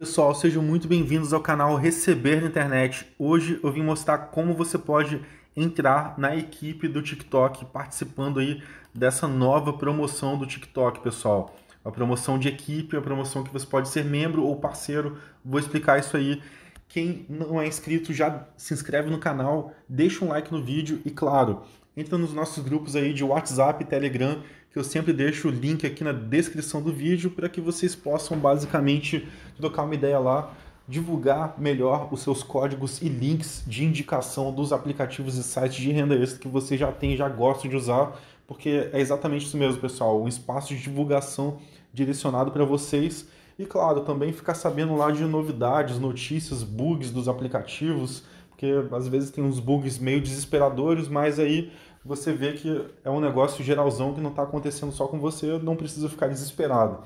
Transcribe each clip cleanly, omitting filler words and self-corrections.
Pessoal, sejam muito bem-vindos ao canal Receber na Internet. Hoje eu vim mostrar como você pode entrar na equipe do TikTok, participando aí dessa nova promoção do TikTok, pessoal. A promoção de equipe, a promoção que você pode ser membro ou parceiro. Vou explicar isso aí. Quem não é inscrito já se inscreve no canal, deixa um like no vídeo e, claro, entra nos nossos grupos aí de WhatsApp e Telegram, que eu sempre deixo o link aqui na descrição do vídeo para que vocês possam basicamente trocar uma ideia lá, divulgar melhor os seus códigos e links de indicação dos aplicativos e sites de renda extra que você já tem, já gosta de usar, porque é exatamente isso mesmo, pessoal, um espaço de divulgação direcionado para vocês. E claro, também ficar sabendo lá de novidades, notícias, bugs dos aplicativos, porque às vezes tem uns bugs meio desesperadores, mas aí você vê que é um negócio geralzão que não está acontecendo só com você, não precisa ficar desesperado.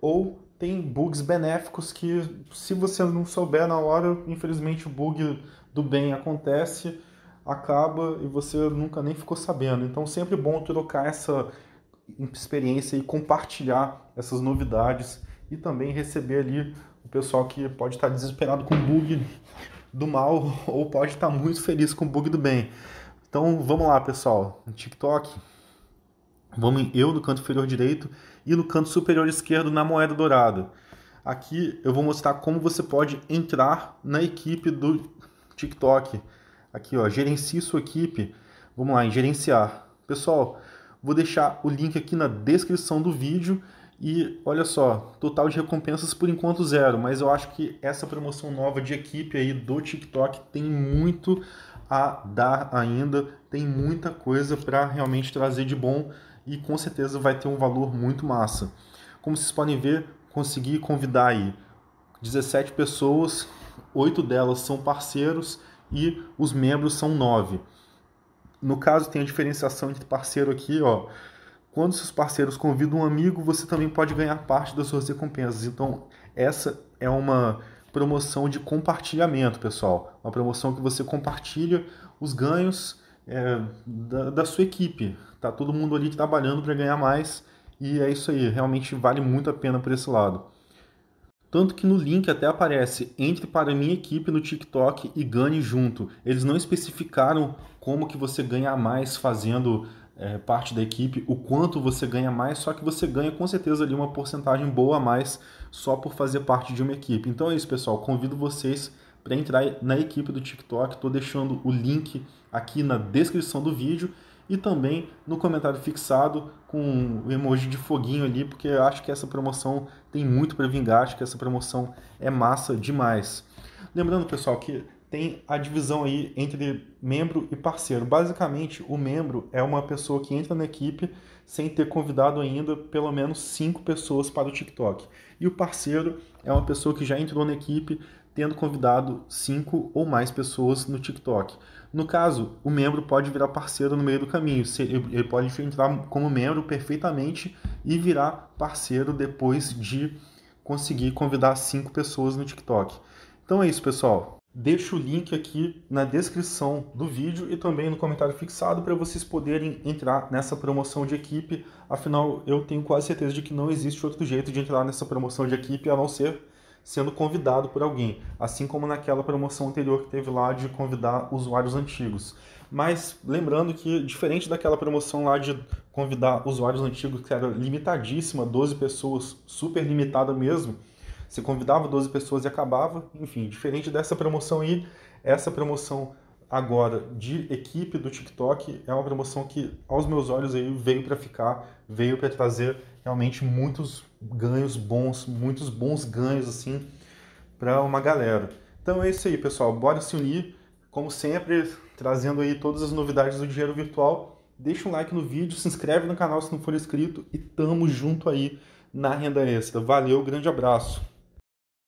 Ou tem bugs benéficos que, se você não souber na hora, infelizmente o bug do bem acontece, acaba e você nunca nem ficou sabendo. Então sempre bom trocar essa experiência e compartilhar essas novidades e também receber ali o pessoal que pode estar desesperado com o bug do mal ou pode estar muito feliz com o bug do bem. Então vamos lá, pessoal, no TikTok, vamos em eu no canto inferior direito e no canto superior esquerdo na moeda dourada. Aqui eu vou mostrar como você pode entrar na equipe do TikTok. Aqui, ó, gerencie sua equipe. Vamos lá, em gerenciar. Pessoal, vou deixar o link aqui na descrição do vídeo. E olha só, total de recompensas por enquanto 0, mas eu acho que essa promoção nova de equipe aí do TikTok tem muito a dar ainda, tem muita coisa para realmente trazer de bom e com certeza vai ter um valor muito massa. Como vocês podem ver, consegui convidar aí 17 pessoas, 8 delas são parceiros e os membros são 9. No caso tem a diferenciação entre parceiro aqui, ó. Quando seus parceiros convidam um amigo, você também pode ganhar parte das suas recompensas. Então, essa é uma promoção de compartilhamento, pessoal. Uma promoção que você compartilha os ganhos da sua equipe. Tá todo mundo ali trabalhando para ganhar mais. E é isso aí. Realmente vale muito a pena por esse lado. Tanto que no link até aparece, entre para minha equipe no TikTok e ganhe junto. Eles não especificaram como que você ganha mais fazendo parte da equipe, o quanto você ganha mais, só que você ganha com certeza ali uma porcentagem boa a mais só por fazer parte de uma equipe. Então é isso, pessoal, convido vocês para entrar na equipe do TikTok, estou deixando o link aqui na descrição do vídeo e também no comentário fixado com o emoji de foguinho ali, porque eu acho que essa promoção tem muito para vingar, acho que essa promoção é massa demais. Lembrando, pessoal, que tem a divisão aí entre membro e parceiro. Basicamente, o membro é uma pessoa que entra na equipe sem ter convidado ainda pelo menos 5 pessoas para o TikTok. E o parceiro é uma pessoa que já entrou na equipe tendo convidado 5 ou mais pessoas no TikTok. No caso, o membro pode virar parceiro no meio do caminho. Ele pode entrar como membro perfeitamente e virar parceiro depois de conseguir convidar 5 pessoas no TikTok. Então é isso, pessoal. Deixo o link aqui na descrição do vídeo e também no comentário fixado para vocês poderem entrar nessa promoção de equipe. Afinal, eu tenho quase certeza de que não existe outro jeito de entrar nessa promoção de equipe a não ser sendo convidado por alguém. Assim como naquela promoção anterior que teve lá de convidar usuários antigos. Mas lembrando que, diferente daquela promoção lá de convidar usuários antigos, que era limitadíssima, 12 pessoas, super limitada mesmo, você convidava 12 pessoas e acabava, enfim, diferente dessa promoção aí, essa promoção agora de equipe do TikTok é uma promoção que, aos meus olhos, aí veio para ficar, veio para trazer realmente muitos ganhos bons, assim, para uma galera. Então é isso aí, pessoal, bora se unir, como sempre, trazendo aí todas as novidades do dinheiro virtual. Deixa um like no vídeo, se inscreve no canal se não for inscrito e tamo junto aí na renda extra. Valeu, grande abraço!